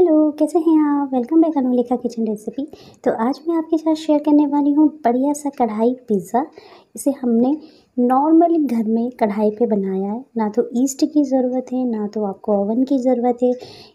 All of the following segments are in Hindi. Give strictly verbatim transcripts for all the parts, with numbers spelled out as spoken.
हेलो, कैसे हैं आप। Welcome back Anulekha kitchen recipe. तो आज मैं आपके साथ शेयर करने वाली हूँ बढ़िया सा कढ़ाई पिज़्ज़ा। इसे हमने नॉर्मली घर में कढ़ाई पे बनाया है, ना तो ईस्ट की ज़रूरत है ना तो आपको ओवन की ज़रूरत है।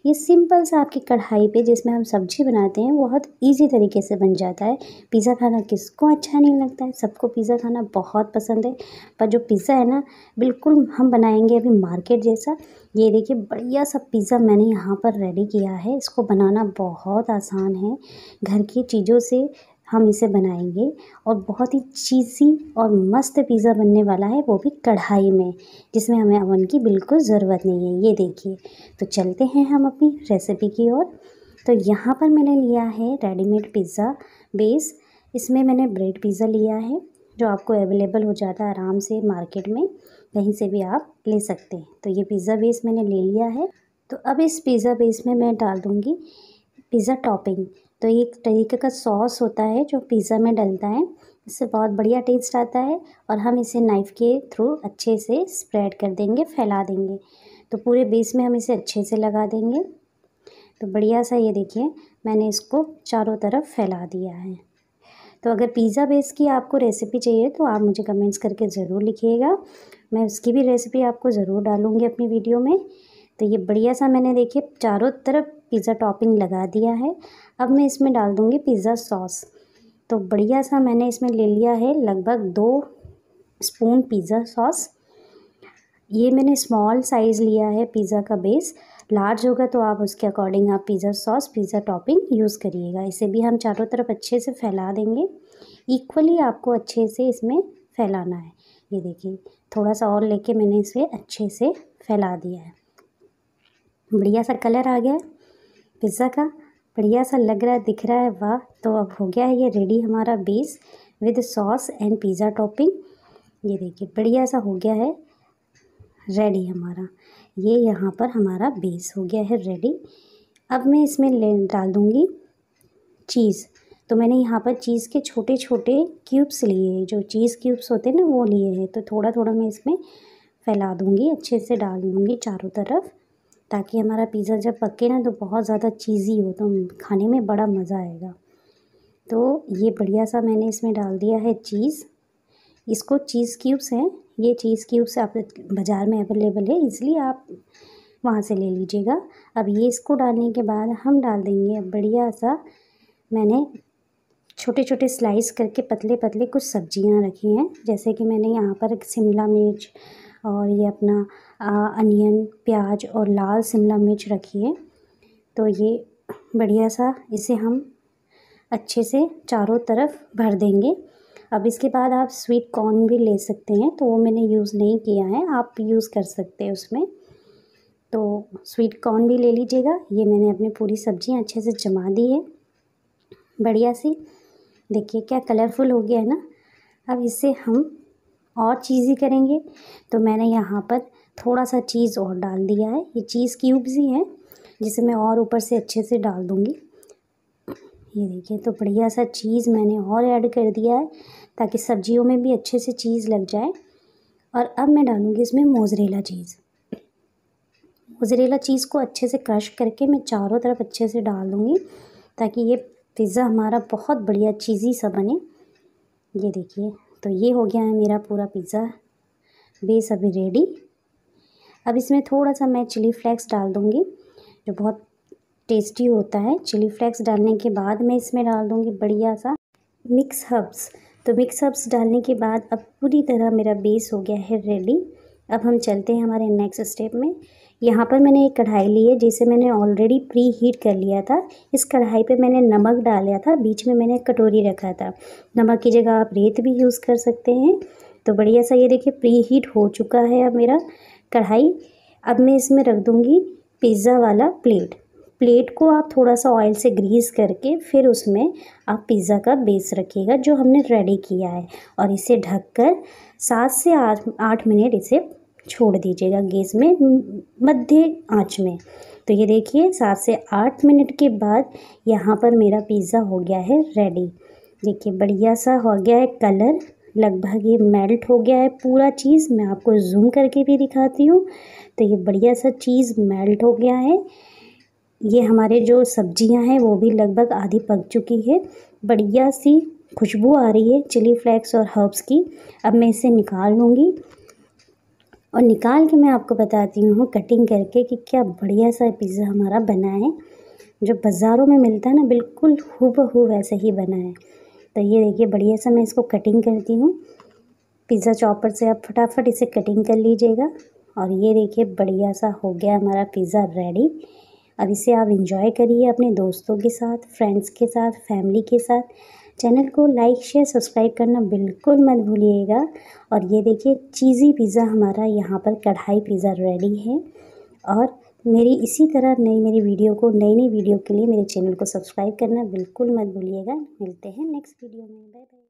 ये सिंपल सा आपकी कढ़ाई पे जिसमें हम सब्जी बनाते हैं बहुत इजी तरीके से बन जाता है। पिज़्ज़ा खाना किसको अच्छा नहीं लगता है, सबको पिज़्ज़ा खाना बहुत पसंद है। पर जो पिज़्ज़ा है ना, बिल्कुल हम बनाएंगे अभी मार्केट जैसा। ये देखिए बढ़िया सा पिज़्ज़ा मैंने यहाँ पर रेडी किया है। इसको बनाना बहुत आसान है, घर की चीज़ों से हम इसे बनाएंगे और बहुत ही चीज़ी और मस्त पिज़्ज़ा बनने वाला है, वो भी कढ़ाई में, जिसमें हमें ओवन की बिल्कुल ज़रूरत नहीं है। ये देखिए, तो चलते हैं हम अपनी रेसिपी की ओर। तो यहाँ पर मैंने लिया है रेडीमेड पिज़्ज़ा बेस। इसमें मैंने ब्रेड पिज़्ज़ा लिया है जो आपको अवेलेबल हो जाता है आराम से मार्केट में, कहीं से भी आप ले सकते हैं। तो ये पिज़्ज़ा बेस मैंने ले लिया है। तो अब इस पिज़्ज़ा बेस में मैं डाल दूँगी पिज़्ज़ा टॉपिंग। तो ये एक तरीके का सॉस होता है जो पिज़्ज़ा में डलता है, इससे बहुत बढ़िया टेस्ट आता है। और हम इसे नाइफ़ के थ्रू अच्छे से स्प्रेड कर देंगे, फैला देंगे। तो पूरे बेस में हम इसे अच्छे से लगा देंगे। तो बढ़िया सा ये देखिए मैंने इसको चारों तरफ फैला दिया है। तो अगर पिज़्ज़ा बेस की आपको रेसिपी चाहिए तो आप मुझे कमेंट्स करके ज़रूर लिखिएगा, मैं उसकी भी रेसिपी आपको ज़रूर डालूँगी अपनी वीडियो में। तो ये बढ़िया सा मैंने देखिए चारों तरफ पिज़्ज़ा टॉपिंग लगा दिया है। अब मैं इसमें डाल दूँगी पिज़्ज़ा सॉस। तो बढ़िया सा मैंने इसमें ले लिया है लगभग दो स्पून पिज़्ज़ा सॉस। ये मैंने स्मॉल साइज़ लिया है पिज़्ज़ा का बेस, लार्ज होगा तो आप उसके अकॉर्डिंग आप pizza sauce pizza topping use करिएगा। इसे भी हम चारों तरफ अच्छे से फैला देंगे, इक्वली आपको अच्छे से इसमें फैलाना है। ये देखिए थोड़ा सा और लेके मैंने इसे अच्छे से फैला दिया है। बढ़िया सा कलर आ गया है पिज़्ज़ा का, बढ़िया सा लग रहा है, दिख रहा है, वाह। तो अब हो गया है ये रेडी हमारा base with sauce and pizza topping. ये देखिए बढ़िया सा हो गया है रेडी हमारा। ये यहाँ पर हमारा बेस हो गया है रेडी। अब मैं इसमें ले डाल दूँगी चीज़। तो मैंने यहाँ पर चीज़ के छोटे छोटे क्यूब्स लिए, जो चीज़ क्यूब्स होते हैं ना वो लिए हैं। तो थोड़ा थोड़ा मैं इसमें फैला दूँगी, अच्छे से डाल दूँगी चारों तरफ, ताकि हमारा पिज़्ज़ा जब पके ना तो बहुत ज़्यादा चीज़ी हो, तो खाने में बड़ा मज़ा आएगा। तो ये बढ़िया सा मैंने इसमें डाल दिया है चीज़। इसको चीज़ क्यूब्स हैं, ये चीज़ क्यूब्स आप बाज़ार में अवेलेबल है, इसलिए आप वहाँ से ले लीजिएगा। अब ये इसको डालने के बाद हम डाल देंगे बढ़िया सा, मैंने छोटे छोटे स्लाइस करके पतले पतले कुछ सब्जियाँ रखी हैं, जैसे कि मैंने यहाँ पर शिमला मिर्च और ये अपना आ, अनियन, प्याज और लाल शिमला मिर्च रखी है। तो ये बढ़िया सा इसे हम अच्छे से चारों तरफ भर देंगे। अब इसके बाद आप स्वीट कॉर्न भी ले सकते हैं, तो वो मैंने यूज़ नहीं किया है, आप यूज़ कर सकते हैं उसमें। तो स्वीट कॉर्न भी ले लीजिएगा। ये मैंने अपनी पूरी सब्जियां अच्छे से जमा दी है, बढ़िया सी। देखिए क्या कलरफुल हो गया है ना। अब इससे हम और चीज़ी करेंगे, तो मैंने यहाँ पर थोड़ा सा चीज़ और डाल दिया है। ये चीज़ क्यूब्स ही हैं, जिसे मैं और ऊपर से अच्छे से डाल दूँगी। ये देखिए तो बढ़िया सा चीज़ मैंने और ऐड कर दिया है, ताकि सब्जियों में भी अच्छे से चीज़ लग जाए। और अब मैं डालूँगी इसमें मोज़रेला चीज़। मोज़रेला चीज़ को अच्छे से क्रश करके मैं चारों तरफ अच्छे से डाल दूँगी, ताकि ये पिज़्ज़ा हमारा बहुत बढ़िया चीज़ी सा बने। ये देखिए तो ये हो गया है मेरा पूरा पिज़्ज़ा बेस अभी रेडी। अब इसमें थोड़ा सा मैं चिली फ्लेक्स डाल दूँगी, जो बहुत टेस्टी होता है। चिली फ्लेक्स डालने के बाद मैं इसमें डाल दूँगी बढ़िया सा मिक्स हर्ब्स। तो मिक्स हर्ब्स डालने के बाद अब पूरी तरह मेरा बेस हो गया है रेडी। अब हम चलते हैं हमारे नेक्स्ट स्टेप में। यहाँ पर मैंने एक कढ़ाई ली है, जिसे मैंने ऑलरेडी प्री हीट कर लिया था। इस कढ़ाई पे मैंने नमक डाला था, बीच में मैंने कटोरी रखा था। नमक की जगह आप रेत भी यूज़ कर सकते हैं। तो बढ़िया सा ये देखिए प्री हीट हो चुका है अब मेरा कढ़ाई। अब मैं इसमें रख दूँगी पिज़्ज़ा वाला प्लेट। प्लेट को आप थोड़ा सा ऑयल से ग्रीस करके फिर उसमें आप पिज़्ज़ा का बेस रखिएगा, जो हमने रेडी किया है। और इसे ढककर सात से आठ आठ मिनट इसे छोड़ दीजिएगा गैस में, मध्य आंच में। तो ये देखिए सात से आठ मिनट के बाद यहाँ पर मेरा पिज़्ज़ा हो गया है रेडी। देखिए बढ़िया सा हो गया है कलर, लगभग ये मेल्ट हो गया है पूरा चीज़। मैं आपको जूम करके भी दिखाती हूँ। तो ये बढ़िया सा चीज़ मेल्ट हो गया है। ये हमारे जो सब्जियां हैं वो भी लगभग आधी पक चुकी है। बढ़िया सी खुशबू आ रही है चिली फ्लेक्स और हर्ब्स की। अब मैं इसे निकाल लूँगी और निकाल के मैं आपको बताती हूँ कटिंग करके कि क्या बढ़िया सा पिज़्ज़ा हमारा बना है। जो बाज़ारों में मिलता है ना, बिल्कुल हूबहू वैसे ही बना है। तो ये देखिए बढ़िया सा मैं इसको कटिंग करती हूँ। पिज़्ज़ा चॉपर से आप फटाफट इसे कटिंग कर लीजिएगा। और ये देखिए बढ़िया सा हो गया हमारा पिज़्ज़ा रेडी। अब इसे आप इंजॉय करिए अपने दोस्तों के साथ, फ्रेंड्स के साथ, फैमिली के साथ। चैनल को लाइक, शेयर, सब्सक्राइब करना बिल्कुल मत भूलिएगा। और ये देखिए चीज़ी पिज़्ज़ा हमारा यहाँ पर कढ़ाई पिज़्ज़ा रेडी है। और मेरी इसी तरह नई मेरी वीडियो को नई नई वीडियो के लिए मेरे चैनल को सब्सक्राइब करना बिल्कुल मत भूलिएगा। मिलते हैं नेक्स्ट वीडियो में। Bye bye.